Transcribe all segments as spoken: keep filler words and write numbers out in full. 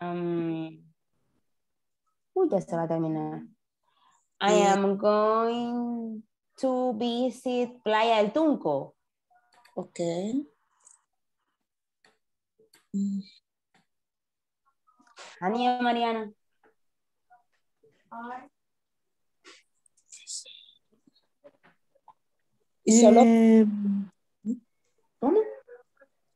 Um, oh, ya se va a terminar. I am going to visit Playa El Tunco. Okay. Ania Mariana. ¿Y solo? ¿Cómo?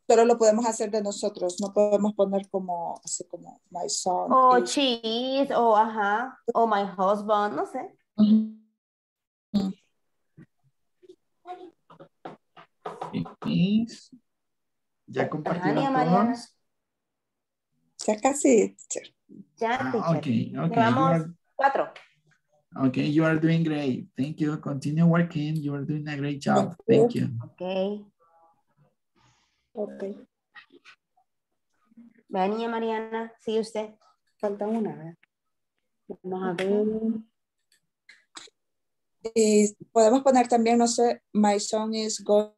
Solo lo podemos hacer de nosotros, no podemos poner como, así como, my son. O cheese, o ajá, o my husband, no sé. Ya compartieron todos. Ya casi. Ya, ah, okay, okay. Llevamos cuatro. Okay, you are doing great. Thank you. Continue working. You are doing a great job. Thank you. Okay. Okay. Vaya niña Mariana, sigue usted. Falta una, ¿verdad? Vamos a ver. Y podemos poner también, no sé, my son is going.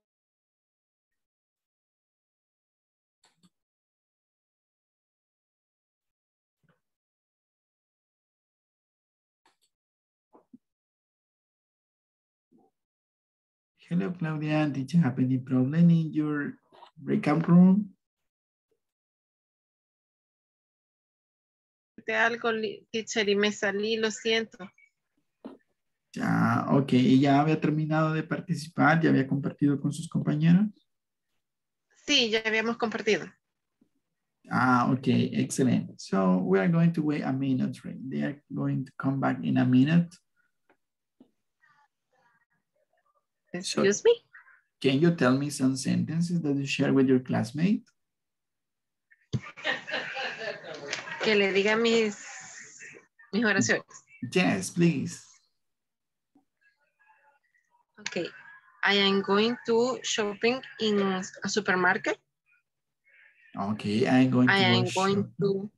Hello, Claudia. Did you have any problem in your breakout room? De algo, teacher, y me salí, lo siento. Ya, ok. ¿Ya había terminado de participar? ¿Ya había compartido con sus compañeros? Sí, ya habíamos compartido. Ah, ok. Excellent. So, we are going to wait a minute, right? They are going to come back in a minute. Excuse me? Can you tell me some sentences that you share with your classmate? Que le diga mis, mis oraciones. Yes, please. Okay. I am going to shopping in a supermarket. Okay, I am going I to am going to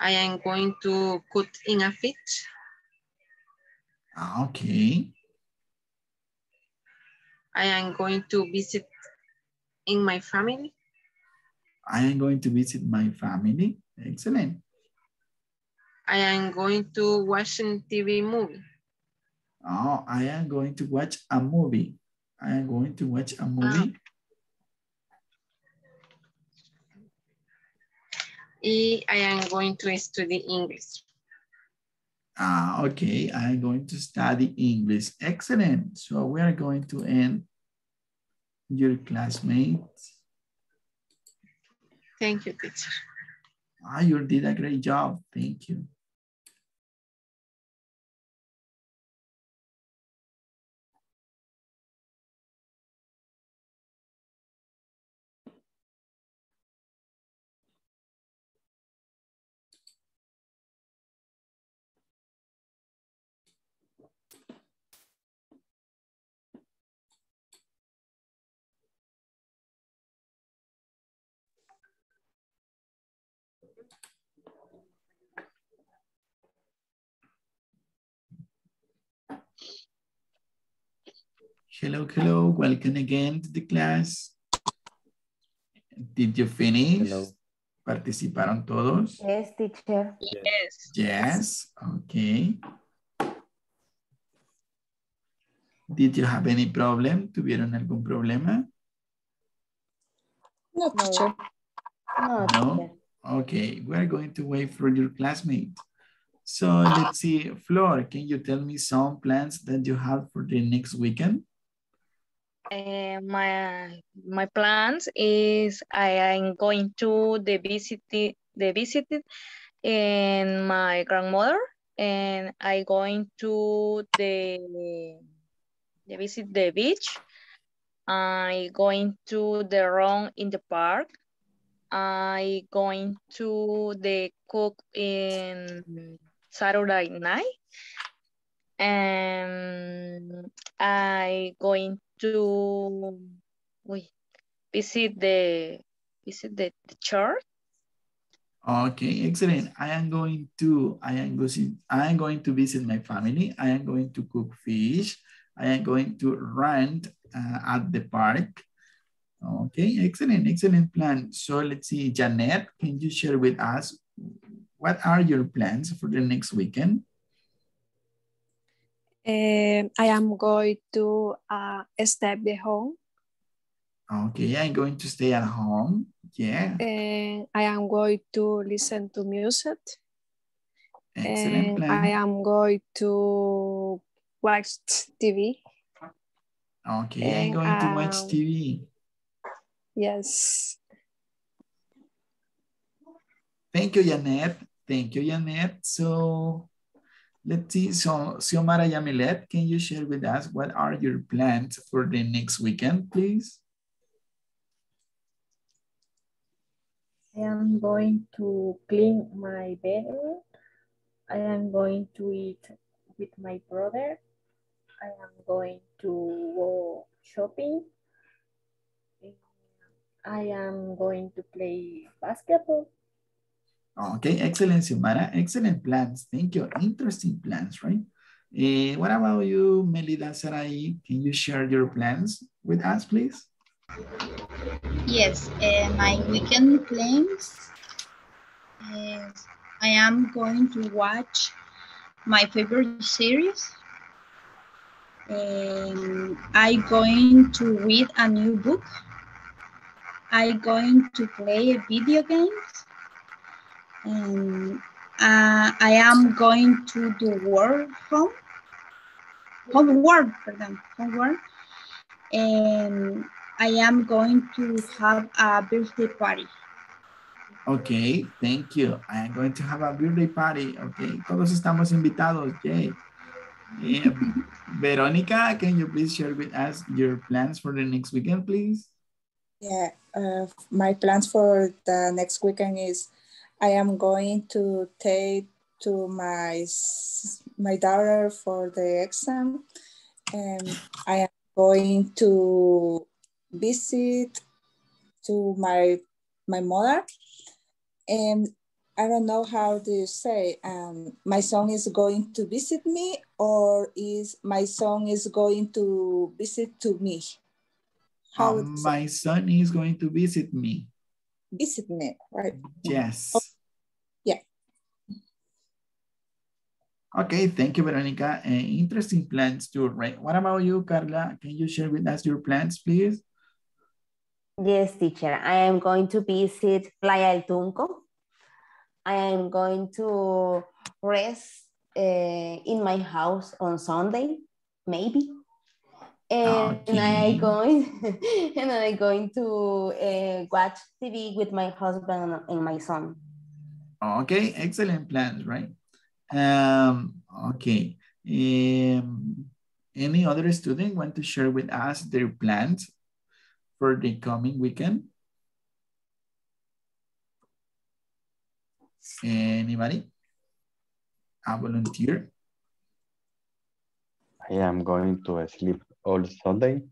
I am going to cook in a fish. Okay. I am going to visit in my family. I am going to visit my family. Excellent. I am going to watch a T V movie. Oh, I am going to watch a movie. I am going to watch a movie. I am going to study English. Ah, okay, I'm going to study English. Excellent. So we are going to end your classmates. Thank you, teacher. Ah, you did a great job. Thank you. Hello, hello. Welcome again to the class. Did you finish? Hello. ¿Participaron todos? Yes, teacher. Yes. Yes, okay. Did you have any problem? ¿Tuvieron algún problema? No, teacher. No, no? Okay, we're going to wait for your classmate. So let's see, Flor, can you tell me some plans that you have for the next weekend? Uh, my my plans is I am going to the visit the visited and my grandmother, and I going to the the visit the beach. I going to the run in the park. I going to the cook in Saturday night. And I going to wait, visit the visit the, the church. Okay, excellent. I am going to I am going I am going to visit my family. I am going to cook fish. I am going to run uh, at the park. Okay, excellent, excellent plan. So let's see, Janeth, can you share with us what are your plans for the next weekend? Um, I am going to uh, stay at home. Okay, I'm going to stay at home. Yeah. And I am going to listen to music. Excellent and plan. I am going to watch T V. Okay, and I'm going um, to watch T V. Yes. Thank you, Janeth. Thank you, Janeth. So let's see. So, Xiomara Yamileth, can you share with us what are your plans for the next weekend, please? I am going to clean my bedroom. I am going to eat with my brother. I am going to go shopping. I am going to play basketball. Okay, excellent, Xiomara. Excellent plans. Thank you. Interesting plans, right? Uh, what about you, Melida Sarai? Can you share your plans with us, please? Yes, uh, my weekend plans. Uh, I am going to watch my favorite series. Um, I'm going to read a new book. I'm going to play video games. Um, uh, I am going to do work home, homework, pardon, homework. And I am going to have a birthday party. Okay, thank you. I am going to have a birthday party. Okay, todos estamos invitados. Yay. Yeah. Veronica, can you please share with us your plans for the next weekend, please? Yeah, uh, my plans for the next weekend is I am going to take to my my daughter for the exam, and I am going to visit to my my mother, and I don't know how to say. Um, my son is going to visit me, or is my son is going to visit to me? How um, my son is going to visit me. Visit me, right? Yes. Okay. Yeah. Okay, thank you, Veronica. Uh, interesting plans too, right? What about you, Carla? Can you share with us your plans, please? Yes, teacher. I am going to visit Playa El Tunco. I am going to rest uh, in my house on Sunday, maybe. And okay. I'm going, and I'm going to uh, watch T V with my husband and my son. Okay, excellent plans, right? Um, okay. Um, any other student want to share with us their plans for the coming weekend? Anybody? A volunteer? I am going to sleep all Sunday.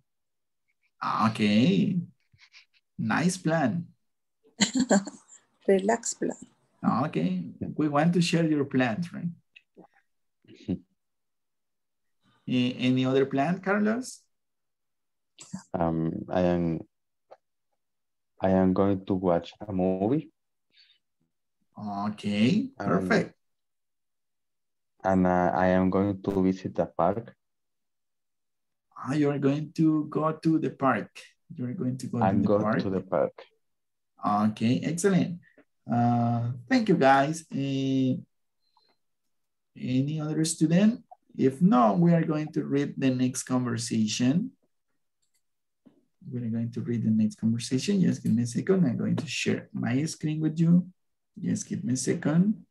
Okay. Nice plan. Relax plan. Okay. We want to share your plans, right? uh, any other plan, Carlos? Um, I am I am going to watch a movie. Okay, perfect. Um, and uh, I am going to visit the park. Oh, you're going to go to the park. You're going to go I'm to the going park. to the park. Okay, excellent. Uh, thank you, guys. Uh, any other student? If not, we are going to read the next conversation. We're going to read the next conversation. Just give me a second. I'm going to share my screen with you. Just give me a second.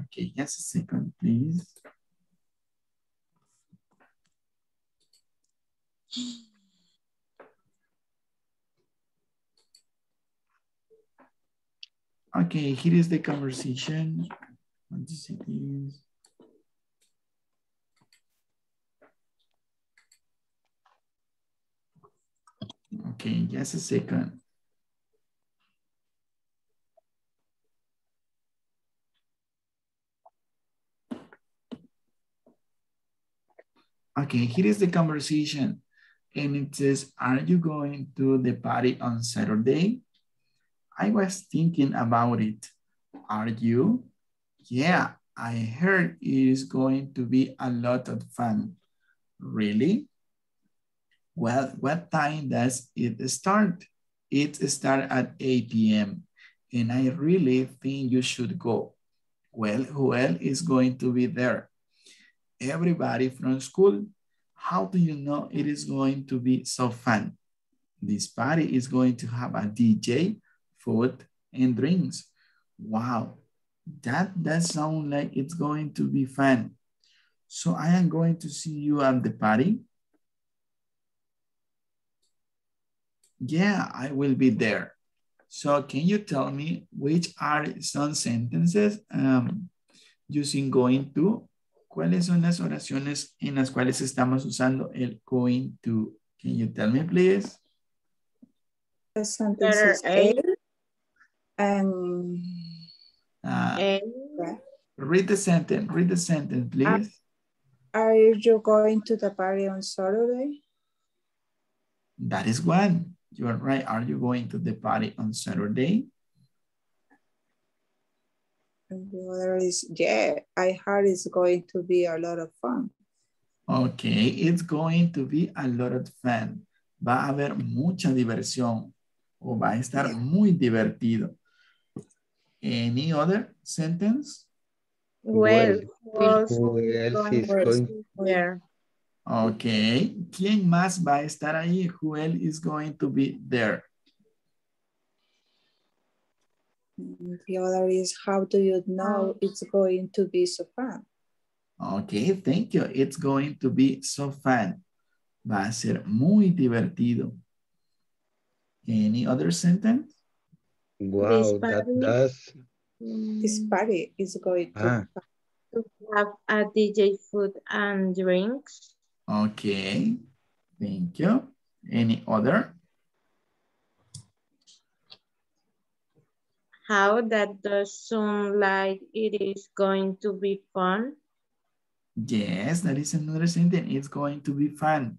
Okay, just a second, please. Okay, here is the conversation. One second. Okay, just a second. Okay, here is the conversation. And it says, are you going to the party on Saturday? I was thinking about it. Are you? Yeah, I heard it is going to be a lot of fun. Really? Well, what time does it start? It starts at eight p m and I really think you should go. Well, who else is going to be there? Everybody from school. How do you know it is going to be so fun? This party is going to have a D J, food, and drinks. Wow, that does sound like it's going to be fun. So I am going to see you at the party. Yeah, I will be there. So can you tell me which are some sentences um, using going to? ¿Cuáles son las oraciones en las cuales estamos usando el going to? Can you tell me, please? The sentence A and... Uh, and read the sentence, read the sentence, please. Are you going to the party on Saturday? That is one. You are right. Are you going to the party on Saturday? And the other is, yeah, I heard it's going to be a lot of fun. Okay, it's going to be a lot of fun. Va a haber mucha diversión o va a estar yeah. muy divertido. Any other sentence? Well, well, well he's going there. Okay, ¿quién más va a estar ahí? Who else is going to be there? The other is, how do you know it's going to be so fun? Okay, thank you. It's going to be so fun. Va a ser muy divertido. Any other sentence? Wow, that does. This party is going to, ah. to have a D J, food and drinks. Okay, thank you. Any other? How that does sound like it is going to be fun. Yes, that is another sentence. It's going to be fun.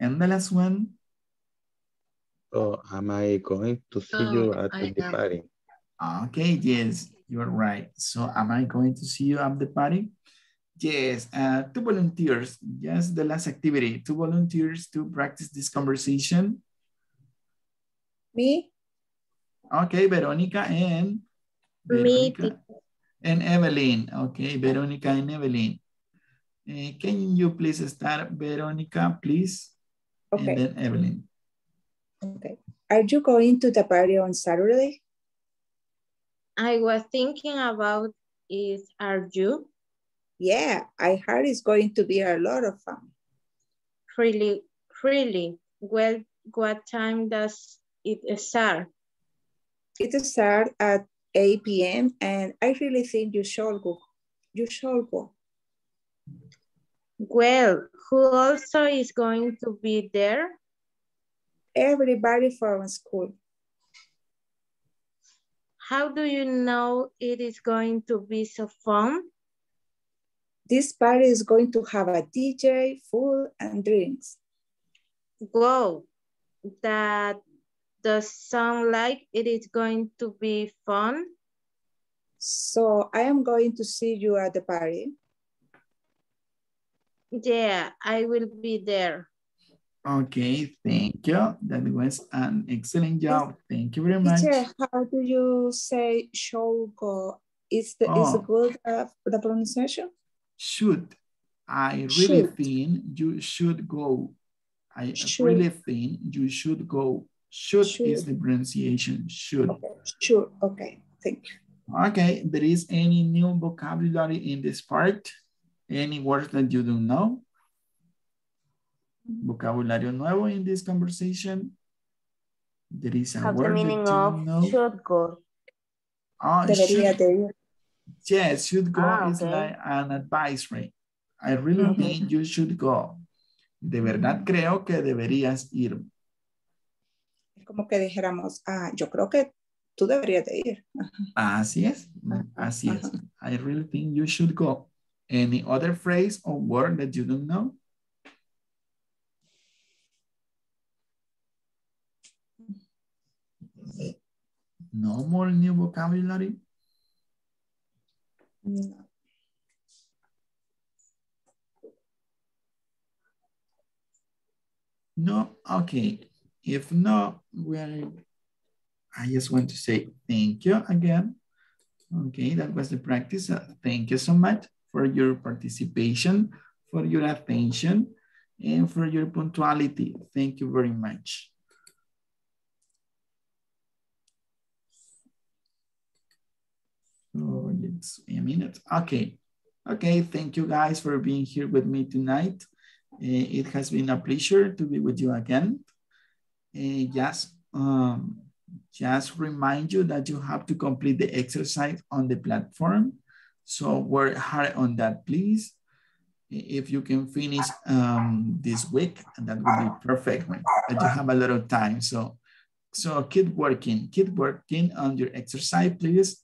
And the last one. Oh, am I going to see oh, you at I the am. party? Okay, yes, you're right. So am I going to see you at the party? Yes, uh, two volunteers. Yes, the last activity. Two volunteers to practice this conversation. Me? Okay, Veronica and Veronica and Evelyn. Okay, Veronica and Evelyn. Uh, can you please start, Veronica, please? Okay. And then Evelyn. Okay. Are you going to the party on Saturday? I was thinking about it. Are you? Yeah, I heard it's going to be a lot of fun. Really, really. Well, what time does it start? It starts at eight p m and I really think you should go. You should go. Well, who also is going to be there? Everybody from school. How do you know it is going to be so fun? This party is going to have a D J, food, and drinks. Wow, that does sound like it is going to be fun. So I am going to see you at the party. Yeah, I will be there. Okay, thank you. That was an excellent job. Thank you very much. Teacher, how do you say should go? Is the oh. is it good uh, the pronunciation? Should. I really should. think you should go. I should. really think you should go. Should, should is the pronunciation, should. Okay. Sure, okay, thank you. Okay, there is any new vocabulary in this part? Any words that you don't know? Vocabulario nuevo in this conversation? There is a Have word the meaning of know. Should go. Oh, should, de... Yes, should go ah, is okay. Like an advisory. I really mm-hmm. think you should go. De verdad creo que deberías ir. Como que dijéramos, ah, yo creo que tú deberías de ir. Así es, así uh-huh. es. I really think you should go. Any other phrase or word that you don't know? No more new vocabulary? No. No, okay. If not, well, I just want to say thank you again. Okay, that was the practice. Uh, thank you so much for your participation, for your attention, and for your punctuality. Thank you very much. Oh, it's a minute. Okay. Okay, thank you guys for being here with me tonight. Uh, it has been a pleasure to be with you again. Uh, just, um, just remind you that you have to complete the exercise on the platform. So work hard on that, please. If you can finish um, this week, that would be perfect. But you have a lot of time. So, so keep working. Keep working on your exercise, please.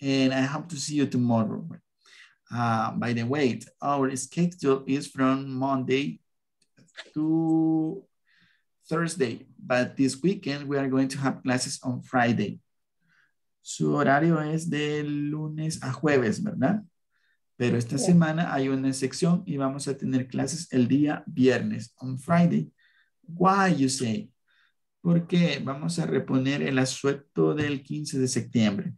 And I hope to see you tomorrow. Uh, by the way, our schedule is from Monday to Thursday, but this weekend we are going to have classes on Friday. Su horario es de lunes a jueves, ¿verdad? Pero esta yeah. semana hay una sección y vamos a tener clases el día viernes, on Friday. Why, you say? Porque vamos a reponer el asueto del quince de septiembre.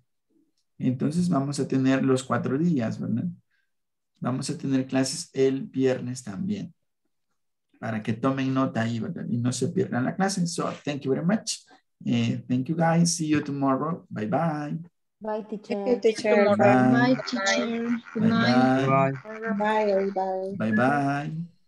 Entonces vamos a tener los cuatro días, ¿verdad? Vamos a tener clases el viernes también. Para que tomen nota ahí, ¿verdad? Y no se pierdan la clase. So, thank you very much. Uh, thank you guys. See you tomorrow. Bye bye. Bye, teacher. Thank you, teacher. Bye, bye. Bye, teacher. Good night. Bye bye. Bye bye. Bye bye. Bye bye.